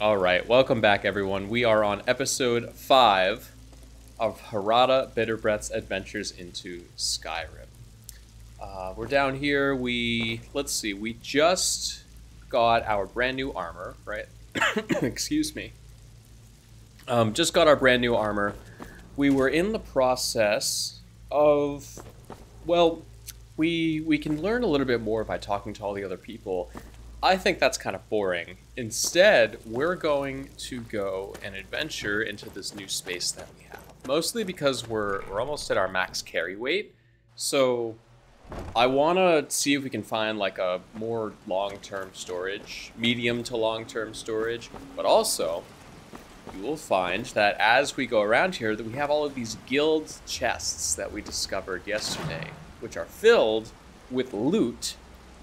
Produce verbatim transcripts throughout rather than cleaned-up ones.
All right, welcome back, everyone. We are on episode five of Harada Bitterbreath's Adventures into Skyrim. Uh, we're down here. We let's see. We just got our brand new armor, right? Excuse me. Um, just got our brand new armor. We were in the process of, well, we we can learn a little bit more by talking to all the other people. I think that's kind of boring. Instead, we're going to go and adventure into this new space that we have. Mostly because we're, we're almost at our max carry weight. So I want to see if we can find like a more long-term storage, medium to long-term storage. But also, you will find that as we go around here, that we have all of these guild chests that we discovered yesterday, which are filled with loot.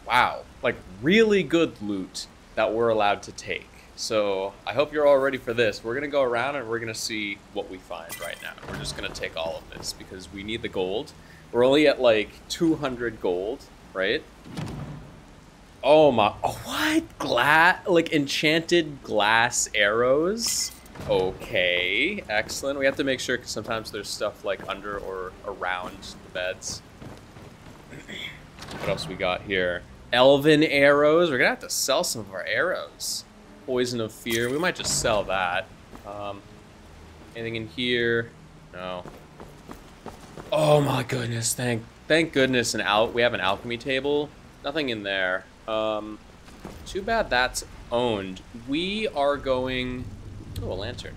Wow, like really good loot that we're allowed to take. So I hope you're all ready for this. We're gonna go around and we're gonna see what we find right now. We're just gonna take all of this because we need the gold. We're only at like two hundred gold, right? Oh my, oh, what? Glass, like enchanted glass arrows? Okay, excellent. We have to make sure because sometimes there's stuff like under or around the beds. What else we got here? Elven arrows. We're gonna have to sell some of our arrows. Poison of fear. We might just sell that. Um, anything in here? No. Oh my goodness! Thank, thank goodness. An al- We have an alchemy table. Nothing in there. Um, too bad that's owned. We are going. Oh, a lantern.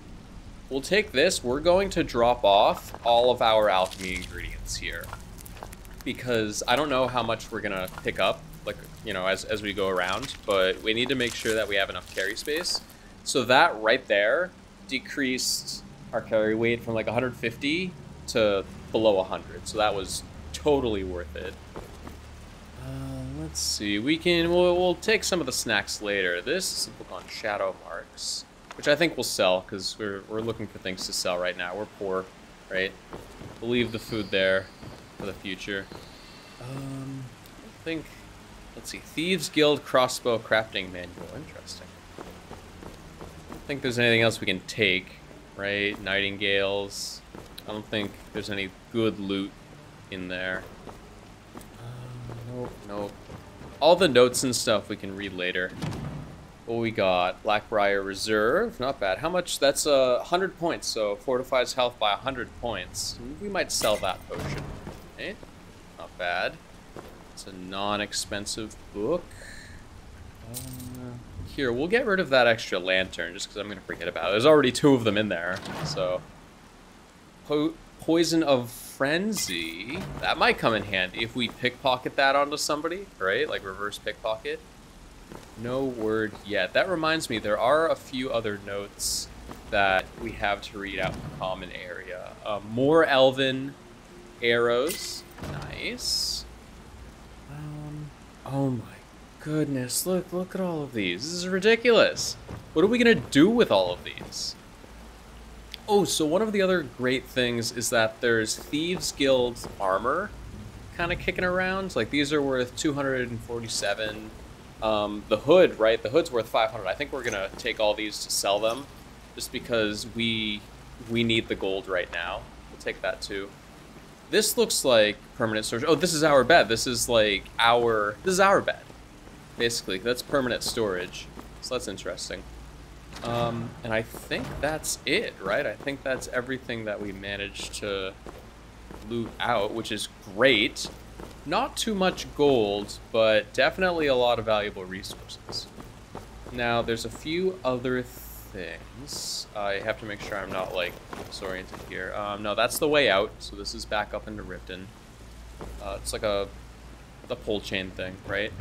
We'll take this. We're going to drop off all of our alchemy ingredients here, because I don't know how much we're gonna pick up, like, you know, as, as we go around, but we need to make sure that we have enough carry space. So that right there decreased our carry weight from like one hundred fifty to below one hundred. So that was totally worth it. Uh, let's see, we can, we'll, we'll take some of the snacks later. This is a book on shadow marks, which I think we'll sell because we're, we're looking for things to sell right now. We're poor, right? We'll leave the food there for the future. Um, I think, let's see, Thieves Guild Crossbow Crafting Manual. Interesting. I don't think there's anything else we can take, right? Nightingales. I don't think there's any good loot in there. Uh, nope, nope. All the notes and stuff we can read later. What we got? Blackbriar Reserve. Not bad. How much? That's uh, one hundred points, so fortifies health by one hundred points. We might sell that potion. Not bad. It's a non-expensive book. Um, here, we'll get rid of that extra lantern just because I'm going to forget about it. There's already two of them in there, so. Po Poison of Frenzy. That might come in handy if we pickpocket that onto somebody, right? Like reverse pickpocket. No word yet. That reminds me, there are a few other notes that we have to read out in the common area. Uh, more Elven arrows. Nice. Um, oh my goodness. Look, look at all of these. This is ridiculous. What are we going to do with all of these? Oh, so one of the other great things is that there's Thieves Guild armor kind of kicking around. Like these are worth two hundred forty-seven. Um, the hood, right? The hood's worth five hundred. I think we're going to take all these to sell them just because we, we need the gold right now. We'll take that too. This looks like permanent storage. Oh, this is our bed. This is like our, this is our bed. Basically, that's permanent storage. So that's interesting. Um, and I think that's it, right? I think that's everything that we managed to loot out, which is great. Not too much gold, but definitely a lot of valuable resources. Now, there's a few other things. I have to make sure I'm not like disoriented here. Um, no, that's the way out. So this is back up into Riften. Uh, it's like a the pole chain thing, right?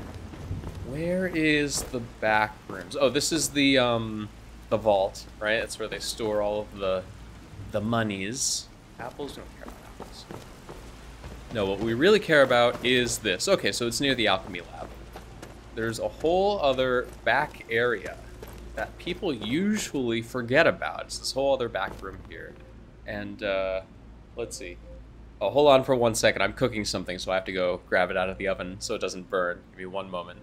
Where is the back rooms? Oh, this is the um, the vault, right? That's where they store all of the the monies. Apples, don't care about apples. No, what we really care about is this. Okay, so it's near the alchemy lab. There's a whole other back area that people usually forget about. It's this whole other back room here. And uh, let's see. Oh, hold on for one second. I'm cooking something, so I have to go grab it out of the oven so it doesn't burn. Give me one moment.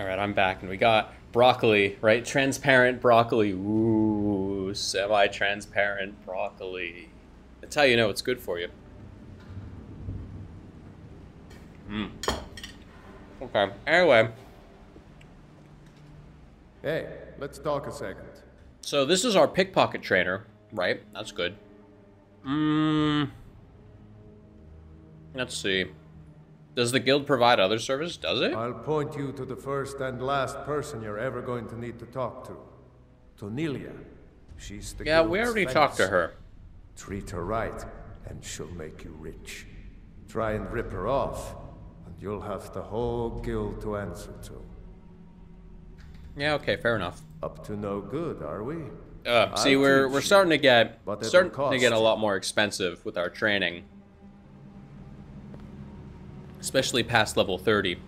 All right, I'm back, and we got broccoli, right? Transparent broccoli. Ooh, semi-transparent broccoli. That's how you know it's good for you. Mm. Okay, anyway. Hey, let's talk a second. So this is our pickpocket trainer, right? That's good. Mmm. Let's see. Does the guild provide other service? Does it? I'll point you to the first and last person you're ever going to need to talk to. Tonelia. She's the Yeah, we already Vex. talked to her. Treat her right, and she'll make you rich. Try and rip her off, and you'll have the whole guild to answer to. Yeah, okay, fair enough. Up to no good, are we? Uh, see, I'll we're we're starting to get starting to get a lot more expensive with our training, especially past level thirty.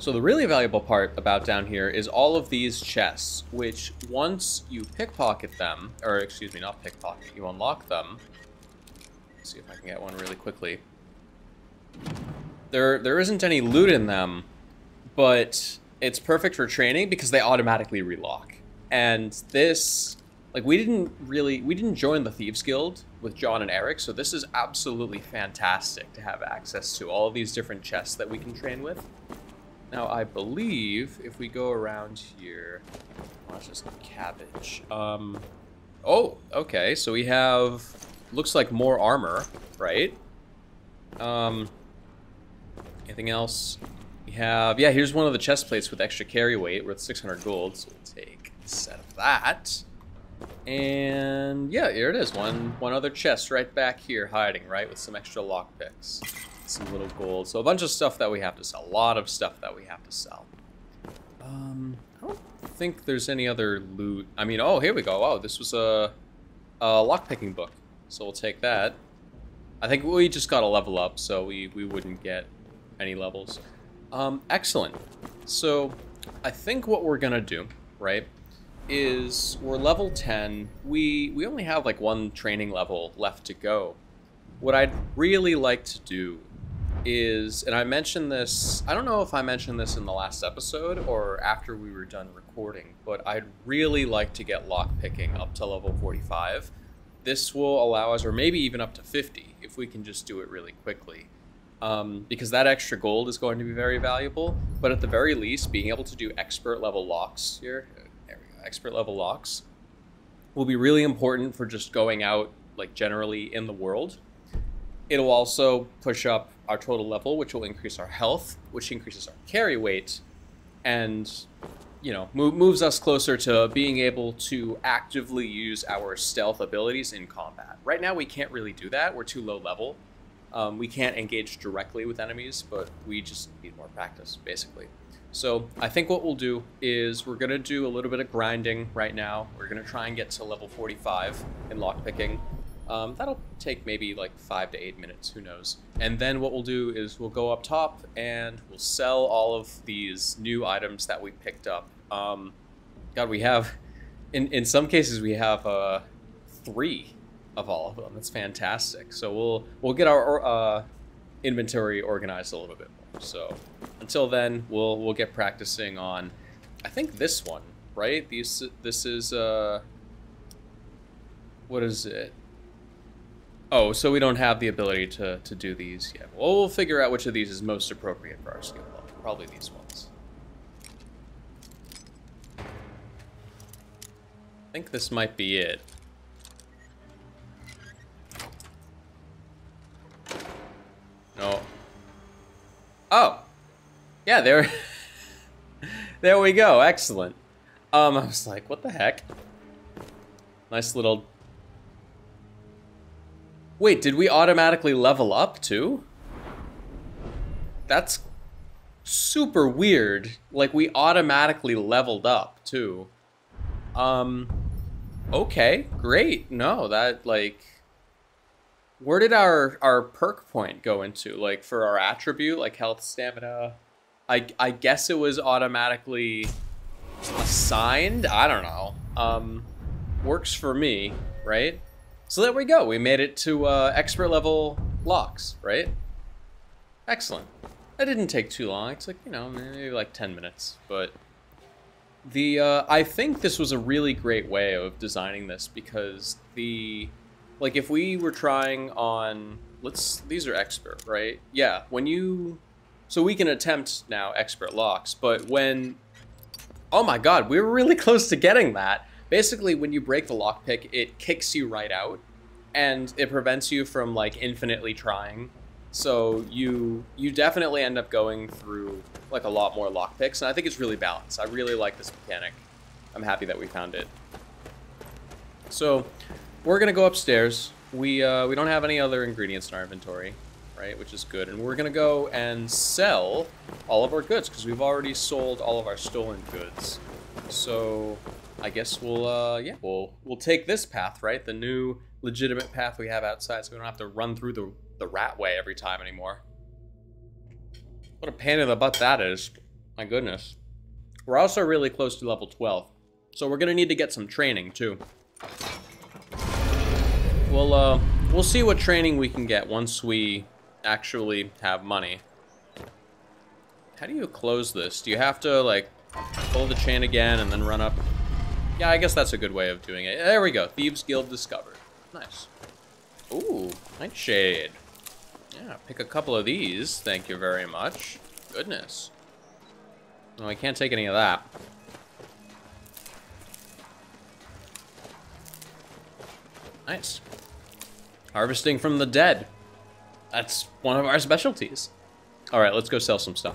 So the really valuable part about down here is all of these chests, which once you pickpocket them, or excuse me, not pickpocket, you unlock them. Let's see if I can get one really quickly. There, there isn't any loot in them, but it's perfect for training because they automatically relock. And this, like, we didn't really, we didn't join the Thieves Guild with John and Eric, so this is absolutely fantastic to have access to all of these different chests that we can train with. Now, I believe if we go around here, watch this cabbage. Um, oh, okay, so we have, looks like more armor, right? Um, anything else? We have, yeah, here's one of the chest plates with extra carry weight worth six hundred gold, so we'll take a set of that. And yeah, here it is, one, one other chest right back here hiding, right, with some extra lockpicks. Some little gold, so a bunch of stuff that we have to sell. A lot of stuff that we have to sell. Um, I don't think there's any other loot. I mean, oh, here we go. Oh, this was a, a lockpicking book, so we'll take that. I think we just got a level up, so we, we wouldn't get any levels. Um, excellent. So I think what we're gonna do, right, is we're level ten. We, we only have like one training level left to go. What I'd really like to do is, and I mentioned this, I don't know if I mentioned this in the last episode or after we were done recording, but I'd really like to get lockpicking up to level forty-five. This will allow us, or maybe even up to fifty, if we can just do it really quickly. Um, because that extra gold is going to be very valuable, but at the very least, being able to do expert level locks here, there we go, expert level locks, will be really important for just going out, like generally in the world. It'll also push up our total level, which will increase our health, which increases our carry weight, and, you know, move, moves us closer to being able to actively use our stealth abilities in combat. Right now, we can't really do that. We're too low level. Um, we can't engage directly with enemies, but we just need more practice, basically. So I think what we'll do is we're going to do a little bit of grinding right now. We're going to try and get to level forty-five in lockpicking. Um, that'll take maybe like five to eight minutes, who knows. And then what we'll do is we'll go up top and we'll sell all of these new items that we picked up. Um, God, we have, in, in some cases we have uh, three of all of them. That's fantastic. So we'll, we'll get our uh, inventory organized a little bit more. So until then, we'll, we'll get practicing on, I think this one, right? These, this is, uh, what is it? Oh, so we don't have the ability to, to do these yet. Well, we'll figure out which of these is most appropriate for our skill level. Probably these ones. I think this might be it. No. Oh! Yeah, there... there we go, excellent. Um, I was like, what the heck? Nice little... Wait, did we automatically level up too? That's super weird. Like, we automatically leveled up too. Um, okay, great. No, that, like, where did our, our perk point go into? Like, for our attribute, like health, stamina? I, I guess it was automatically assigned? I don't know. Um, works for me, right? So there we go. We made it to uh, expert level locks, right? Excellent. That didn't take too long. It's like, you know, maybe like ten minutes, but The uh, I think this was a really great way of designing this, because the, like, if we were trying on, let's, these are expert, right? Yeah, when you, so we can attempt now expert locks, but when, oh my god, we were really close to getting that. Basically, when you break the lockpick, it kicks you right out, and it prevents you from, like, infinitely trying. So you you definitely end up going through, like, a lot more lockpicks, and I think it's really balanced. I really like this mechanic. I'm happy that we found it. So we're gonna go upstairs. We uh, we don't have any other ingredients in our inventory, right? Which is good. And we're gonna go and sell all of our goods, because we've already sold all of our stolen goods. So I guess we'll uh, yeah we'll we'll take this path, right? The new legitimate path we have outside, so we don't have to run through the the rat way every time anymore. What a pain in the butt that is. My goodness. We're also really close to level twelve, so we're gonna need to get some training too. We'll uh, we'll see what training we can get once we actually have money. How do you close this? Do you have to, like, pull the chain again and then run up? Yeah, I guess that's a good way of doing it. There we go. Thieves Guild discovered. Nice. Ooh, nightshade. Yeah, pick a couple of these. Thank you very much. Goodness. No, I can't take any of that. Nice. Harvesting from the dead. That's one of our specialties. All right, let's go sell some stuff.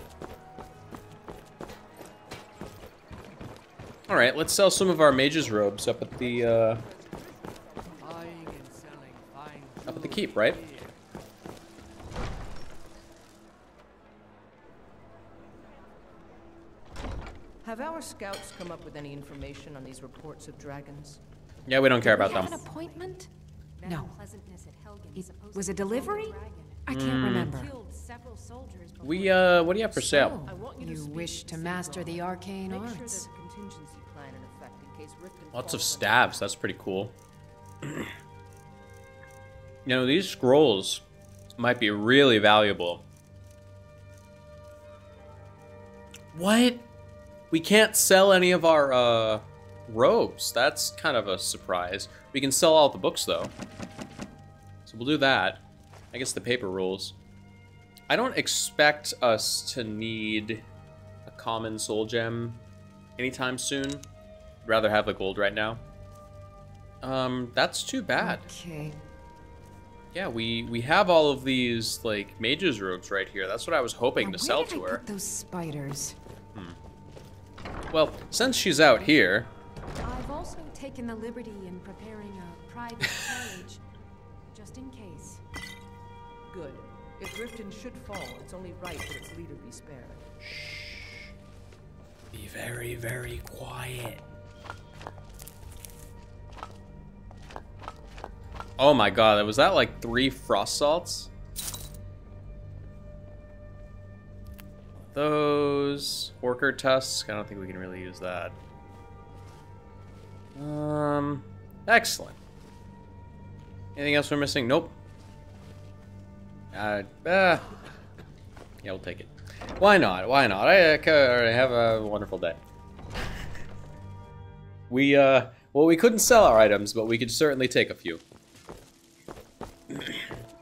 All right, let's sell some of our mage's robes up at the... Uh, Up at the keep, right? Have our scouts come up with any information on these reports of dragons? Yeah, we don't care about them. An appointment? No. It was a delivery? I can't mm. remember. We uh, what do you have for sale? So, you wish to master the arcane arts? Lots of stabs. That's pretty cool. You know, these scrolls might be really valuable. What? We can't sell any of our uh, robes. That's kind of a surprise. We can sell all the books, though. So we'll do that. I guess the paper rules. I don't expect us to need a common soul gem anytime soon. I'd rather have the gold right now. Um, that's too bad. Okay. Yeah, we we have all of these, like, mage's robes right here. That's what I was hoping now, to sell to I her. Put those spiders. Hmm. Well, since she's out here, I've also taken the liberty in preparing a private carriage, just in case. Good. If Riften should fall, it's only right that its leader be spared. Shh. Be very, very quiet. Oh my god, was that like three frost salts? Those Orker Tusk, I don't think we can really use that. Um, excellent. Anything else we're missing? Nope. Uh, uh, yeah, we'll take it. Why not? Why not? I, I have a wonderful day. We, uh, well, we couldn't sell our items, but we could certainly take a few.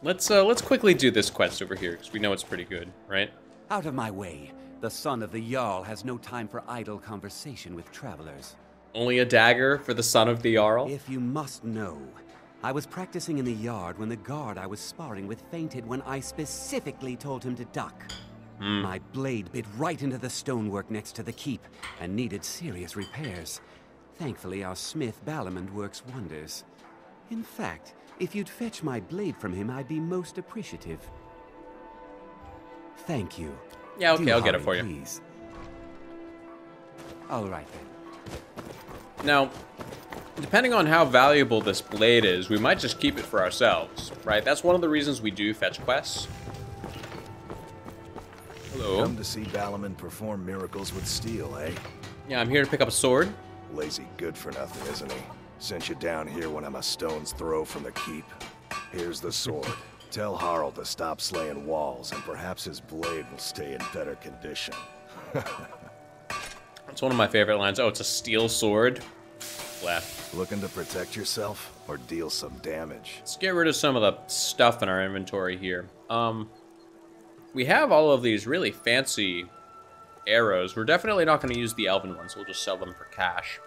Let's uh, let's quickly do this quest over here, because we know it's pretty good, right? Out of my way. The son of the Jarl has no time for idle conversation with travelers. Only a dagger for the son of the Jarl? If you must know, I was practicing in the yard when the guard I was sparring with fainted when I specifically told him to duck. Mm. My blade bit right into the stonework next to the keep and needed serious repairs. Thankfully, our smith Balimund works wonders. In fact, if you'd fetch my blade from him, I'd be most appreciative. Thank you. Yeah, okay, Do I'll get it for you. Please. All right, then. Now, depending on how valuable this blade is, we might just keep it for ourselves, right? That's one of the reasons we do fetch quests. Hello. Come to see Balimund perform miracles with steel, eh? Yeah, I'm here to pick up a sword. Lazy good for nothing, isn't he? Sent you down here when I'm a stone's throw from the keep. Here's the sword. Tell Harl to stop slaying walls, and perhaps his blade will stay in better condition. It's one of my favorite lines. Oh, it's a steel sword. Left. Looking to protect yourself or deal some damage? Let's get rid of some of the stuff in our inventory here. Um, we have all of these really fancy arrows. We're definitely not going to use the elven ones. We'll just sell them for cash.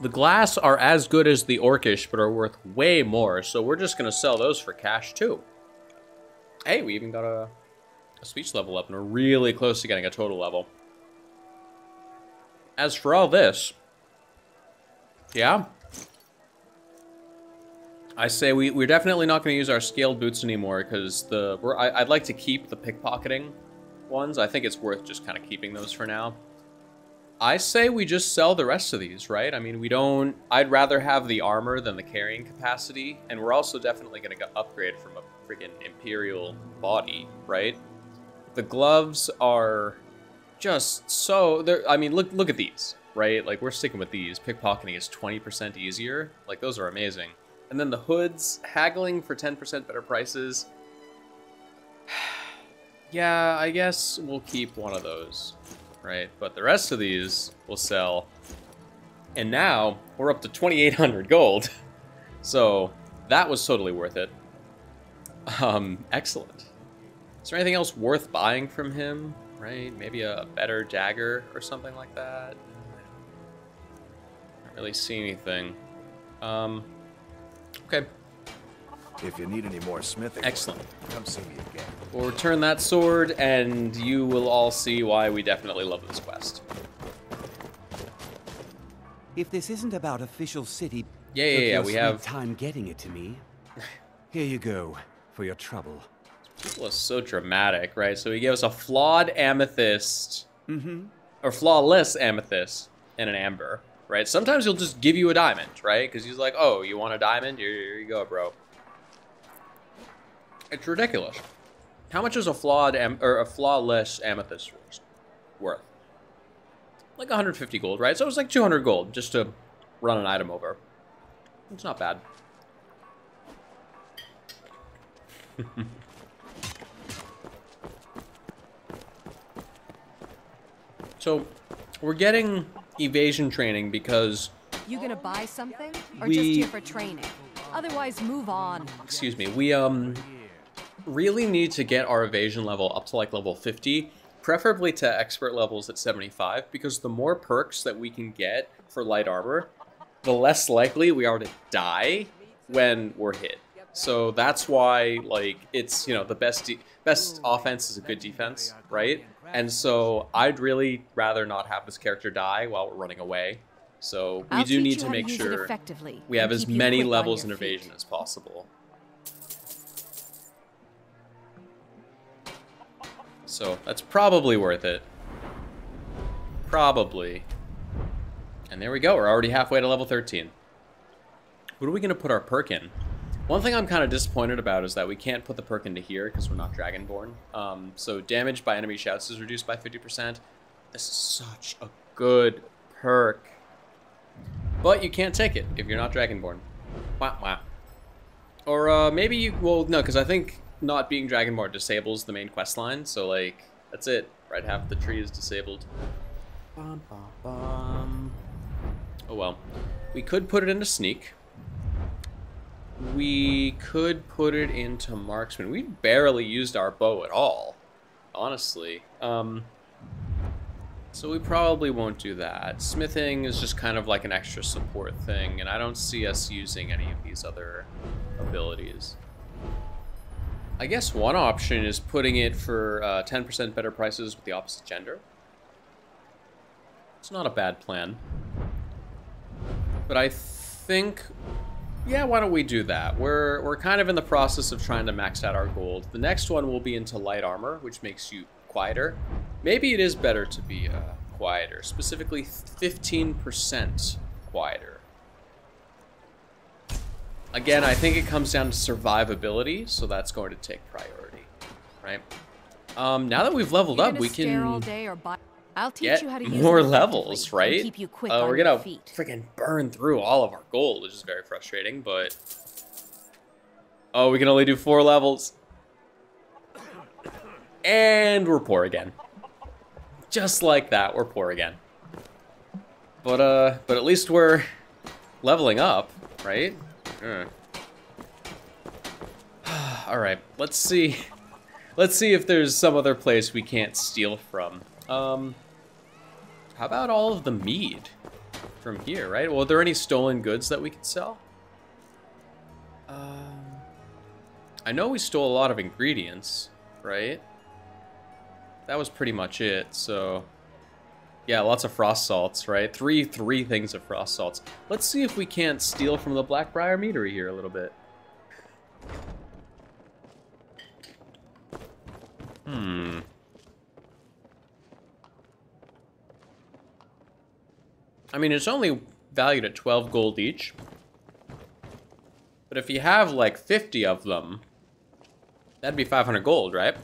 The glass are as good as the orcish, but are worth way more, so we're just going to sell those for cash, too. Hey, we even got a, a speech level up, and we're really close to getting a total level. As for all this, yeah, I say we, we're definitely not going to use our scaled boots anymore, because the we're, I, I'd like to keep the pickpocketing ones. I think it's worth just kind of keeping those for now. I say we just sell the rest of these, right? I mean, we don't... I'd rather have the armor than the carrying capacity. And we're also definitely going to upgrade from a freaking Imperial body, right? The gloves are just so... They're, I mean, look look at these, right? Like, we're sticking with these. Pickpocketing is twenty percent easier. Like, those are amazing. And then the hoods, haggling for ten percent better prices. Yeah, I guess we'll keep one of those. Right, but the rest of these will sell. And now we're up to twenty-eight hundred gold. So that was totally worth it. Um, excellent. Is there anything else worth buying from him? Right, maybe a better dagger or something like that. I don't really see anything. Um, okay. If you need any more smithing, excellent. Come see me again. We'll return that sword, and you will all see why we definitely love this quest. If this isn't about official city, yeah, yeah, yeah, we have time getting it to me. Here you go for your trouble. People are so dramatic, right? So he gave us a flawed amethyst, mm-hmm. or flawless amethyst, and an amber, right? Sometimes he'll just give you a diamond, right? Because he's like, "Oh, you want a diamond? Here, here you go, bro." It's ridiculous. How much is a flawed am or a flawless amethyst worth? Like one hundred fifty gold, right? So it's like two hundred gold just to run an item over. It's not bad. So we're getting evasion training because you gonna buy something or we... just here for training? Otherwise, move on. Excuse me. We um. really need to get our evasion level up to like level fifty, preferably to expert levels at seventy-five, because the more perks that we can get for light armor, the less likely we are to die when we're hit. So that's why, like, it's, you know, the best de best offense is a good defense, right? And so I'd really rather not have this character die while we're running away. So we do need to make sure we have as many levels in evasion as possible. So that's probably worth it. Probably. And there we go. We're already halfway to level thirteen. What are we going to put our perk in? One thing I'm kind of disappointed about is that we can't put the perk into here because we're not Dragonborn. Um, so damage by enemy shouts is reduced by fifty percent. This is such a good perk. But you can't take it if you're not Dragonborn. Wow, wow. Or uh, maybe you... Well, no, because I think... Not being Dragonborn disables the main quest line, so like that's it, right? Half the tree is disabled. Bum, bum, bum. Oh well, we could put it into sneak. We could put it into marksman. We barely used our bow at all, honestly. Um, so we probably won't do that. Smithing is just kind of like an extra support thing, and I don't see us using any of these other abilities. I guess one option is putting it for uh, ten percent better prices with the opposite gender. It's not a bad plan. But I think, yeah, why don't we do that? We're, we're kind of in the process of trying to max out our gold. The next one will be into light armor, which makes you quieter. Maybe it is better to be uh, quieter, specifically fifteen percent quieter. Again, I think it comes down to survivability, so that's going to take priority, right? Um, now that we've leveled up, we can get more levels, right? Uh, we're gonna freaking burn through all of our gold, which is very frustrating, but... Oh, we can only do four levels. And we're poor again. just like that, we're poor again. But uh, but at least we're leveling up, right? Mm. All right, let's see. Let's see if there's some other place we can't steal from. Um, how about all of the mead from here, right? Well, are there any stolen goods that we could sell? Um, I know we stole a lot of ingredients, right? That was pretty much it, so... Yeah, lots of frost salts, right? Three, three things of frost salts. Let's see if we can't steal from the Blackbriar Meadery here a little bit. Hmm. I mean, it's only valued at twelve gold each. But if you have, like, fifty of them, that'd be five hundred gold, right?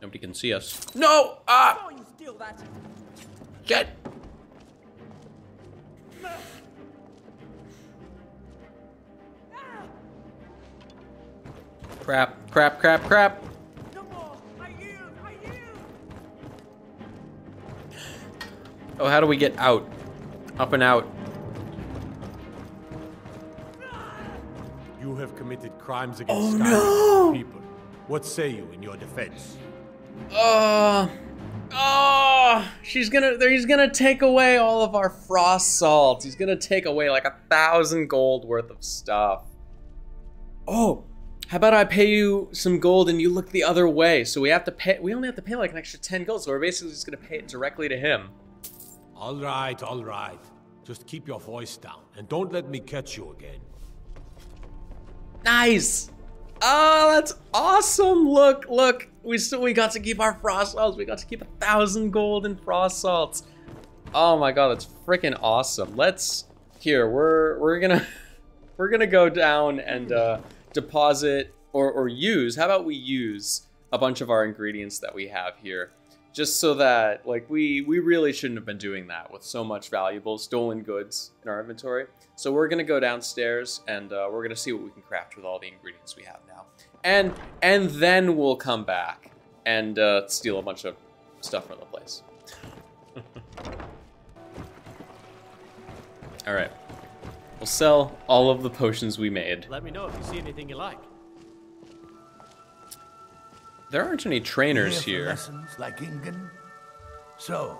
Nobody can see us. No! Ah! Oh, you steal that. Shit! No. Crap, crap, crap, crap. No more. I yield, I yield. Oh, how do we get out? Up and out. You have committed crimes against oh, Skyrim no. people. What say you in your defense? Uh, oh, she's gonna, he's gonna take away all of our frost salts. He's gonna take away like a thousand gold worth of stuff. Oh, how about I pay you some gold and you look the other way? So we have to pay, we only have to pay like an extra ten gold. So we're basically just gonna pay it directly to him. All right, all right. Just keep your voice down and don't let me catch you again. Nice. Oh, that's awesome! Look, look, we still we got to keep our frost salts. We got to keep a thousand gold in frost salts. Oh my god, that's freaking awesome! Let's here. We're we're gonna we're gonna go down and uh, deposit or or use. How about we use a bunch of our ingredients that we have here, just so that like we we really shouldn't have been doing that with so much valuable stolen goods in our inventory. So we're gonna go downstairs and uh, we're gonna see what we can craft with all the ingredients we have now. And and then we'll come back and uh, steal a bunch of stuff from the place. All right, we'll sell all of the potions we made. Let me know if you see anything you like. There aren't any trainers here. Lessons like Ingen? So,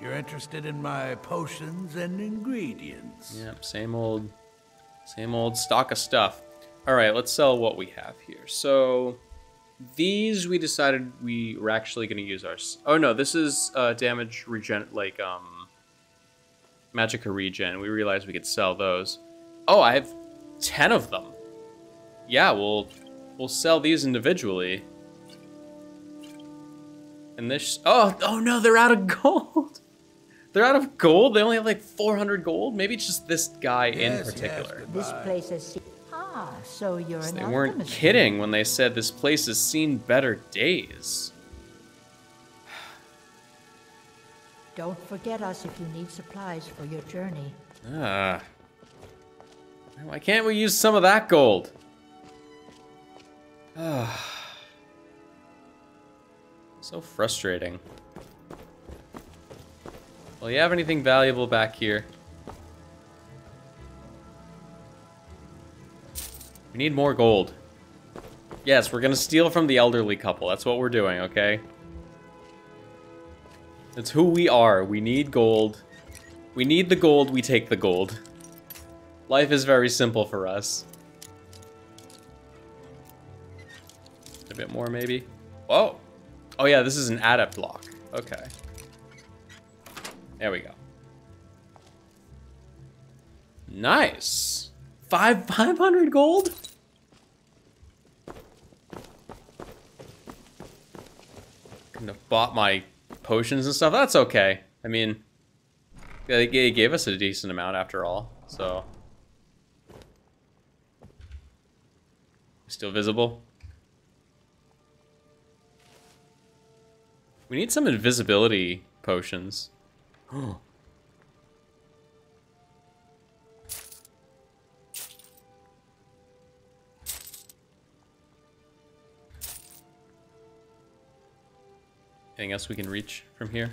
you're interested in my potions and ingredients. Yep, same old, same old stock of stuff. All right, let's sell what we have here. So, these we decided we were actually going to use our. Oh no, this is uh, damage regen, like um, magicka regen. We realized we could sell those. Oh, I have ten of them. Yeah, we'll we'll sell these individually. And this, oh, oh no, they're out of gold. They're out of gold. They only have like four hundred gold. Maybe it's just this guy yes, in particular. Yes, this place is ah, so you're so they weren't kidding when they said this place has seen better days. Don't forget us if you need supplies for your journey. Ah, why can't we use some of that gold? Ah. So frustrating. Well, you have anything valuable back here? We need more gold. Yes, we're gonna steal from the elderly couple. That's what we're doing, okay? That's who we are. We need gold. We need the gold, we take the gold. Life is very simple for us. A bit more, maybe. Whoa! Oh yeah, this is an adept lock. Okay. There we go. Nice. Five, five hundred gold? Couldn't have bought my potions and stuff. That's okay. I mean, they gave us a decent amount after all, so. Still visible? We need some invisibility potions. Oh. Anything else we can reach from here?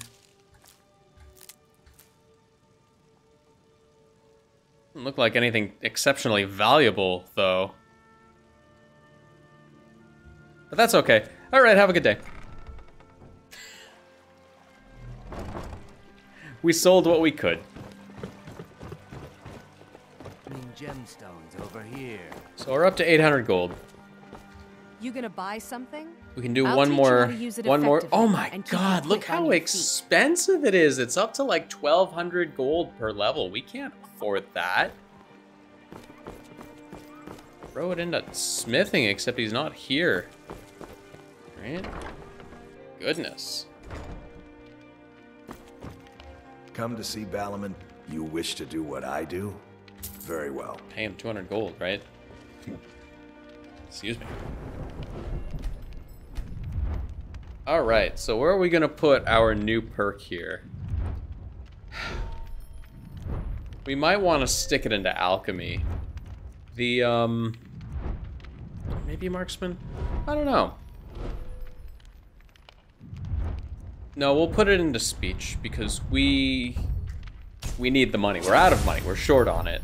Doesn't look like anything exceptionally valuable, though. But that's okay. All right, have a good day. We sold what we could. Gemstones over here. So we're up to eight hundred gold. You gonna buy something? We can do I'll one more, one more. Oh my God! Look how expensive it is. It's up to like twelve hundred gold per level. We can't afford that. Throw it into smithing, except he's not here. Right? Goodness. Come to see Balimund. You wish to do what I do? Very well. Pay him two hundred gold, right? Excuse me. All right, so where are we gonna put our new perk here? We might want to stick it into alchemy. The um, maybe marksman. I don't know. No, we'll put it into speech because we we need the money. We're out of money. We're short on it.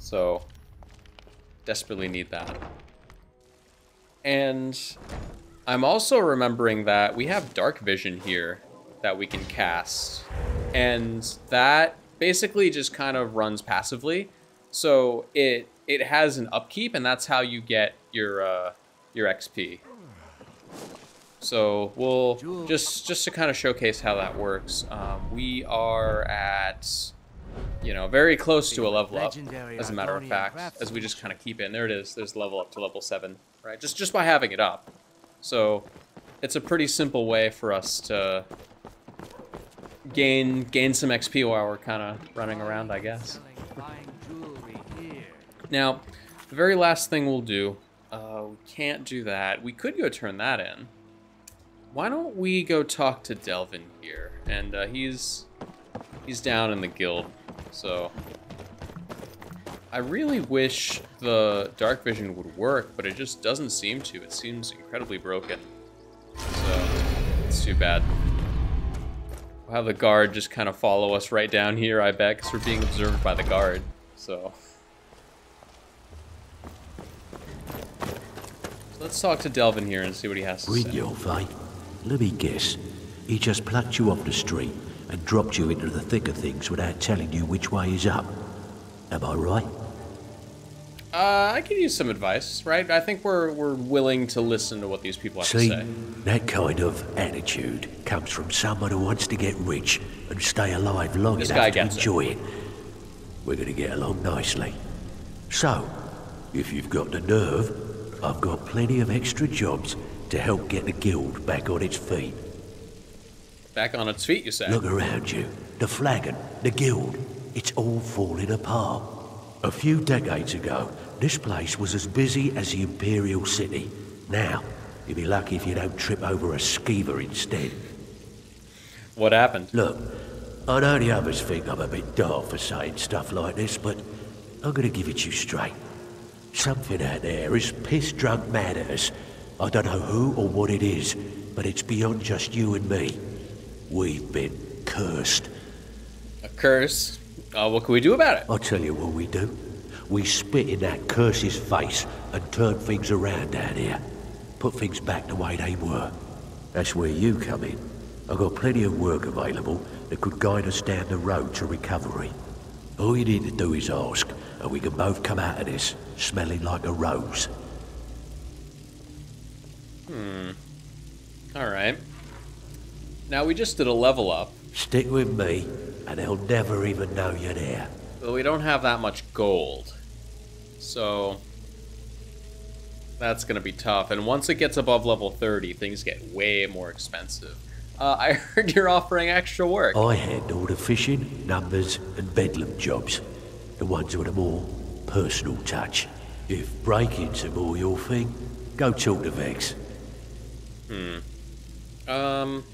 So, desperately need that. And I'm also remembering that we have dark vision here that we can cast. And that basically just kind of runs passively. So it it has an upkeep, and that's how you get your uh, your X P. So we'll just just to kind of showcase how that works. Um, we are at, you know, very close to a level up, as a matter of fact, as we just kind of keep it. And there it is. There's level up to level seven, right? Just just by having it up. So it's a pretty simple way for us to gain gain some X P while we're kind of running around, I guess. Now, the very last thing we'll do, uh, we can't do that. We could go turn that in. Why don't we go talk to Delvin here? And uh, he's he's down in the guild. So, I really wish the dark vision would work, but it just doesn't seem to. It seems incredibly broken. So, it's too bad. We'll have the guard just kind of follow us right down here, I bet, because we're being observed by the guard. So, let's talk to Delvin here and see what he has to say. Your fight. Let me guess. He just plucked you off the street and dropped you into the thick of things without telling you which way is up. Am I right? Uh, I could use some advice, right? I think we're we're willing to listen to what these people have See, to say. That kind of attitude comes from someone who wants to get rich and stay alive long this enough to enjoy it. it. We're going to get along nicely. So, if you've got the nerve, I've got plenty of extra jobs to help get the guild back on its feet. Back on its feet, you say? Look around you. The flagon, the guild, it's all falling apart. A few decades ago, this place was as busy as the Imperial City. Now, you'd be lucky if you don't trip over a skeever instead. What happened? Look, I know the others think I'm a bit daft for saying stuff like this, but I'm gonna give it you straight. Something out there is piss-drunk mad at us. I don't know who or what it is, but it's beyond just you and me. We've been cursed. A curse? Uh, what can we do about it? I'll tell you what we do. We spit in that curse's face and turn things around down here. Put things back the way they were. That's where you come in. I've got plenty of work available that could guide us down the road to recovery. All you need to do is ask, and we can both come out of this smelling like a rose. Hmm. All right. Now, we just did a level up. Stick with me, and they'll never even know you're there. But we don't have that much gold. So, that's going to be tough. And once it gets above level thirty, things get way more expensive. Uh, I heard you're offering extra work. I handle the fishing, numbers, and bedlam jobs. The ones with a more personal touch. If breaking's a more your thing, go talk to Vex. Hmm. Um...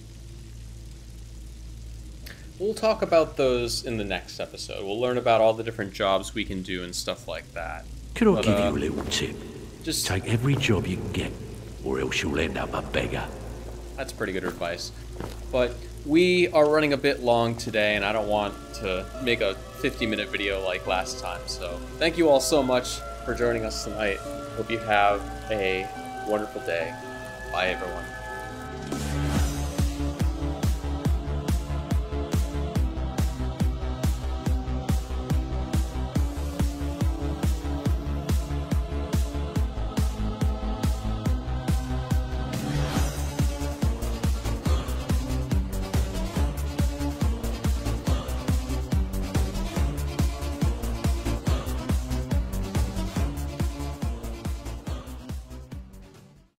We'll talk about those in the next episode. We'll learn about all the different jobs we can do and stuff like that. Could I give uh, you a little tip? Just take every job you can get, or else you'll end up a beggar. That's pretty good advice. But we are running a bit long today, and I don't want to make a fifty minute video like last time. So thank you all so much for joining us tonight. Hope you have a wonderful day. Bye, everyone.